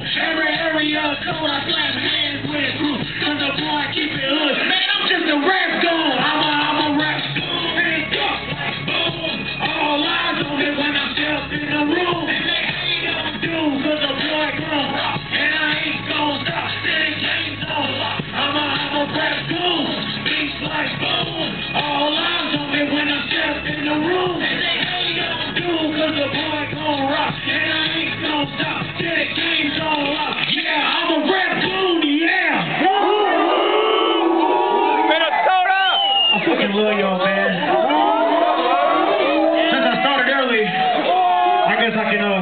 Every area code I slap hands with it, cause the boy I keep it hood. Man, I'm just a rap god. I'm a rap god. And duck like boom. All eyes on me when I'm just in the room. And they ain't gonna do cause the boy grown. And I ain't gonna stop till the game's over. I'm a rap god. Beats like boom. All eyes on me when I'm just in the room. And they ain't gonna do cause the boy gon' rock. And I ain't gonna stop till the game's over. Love y'all, man. Since I started early, I guess I can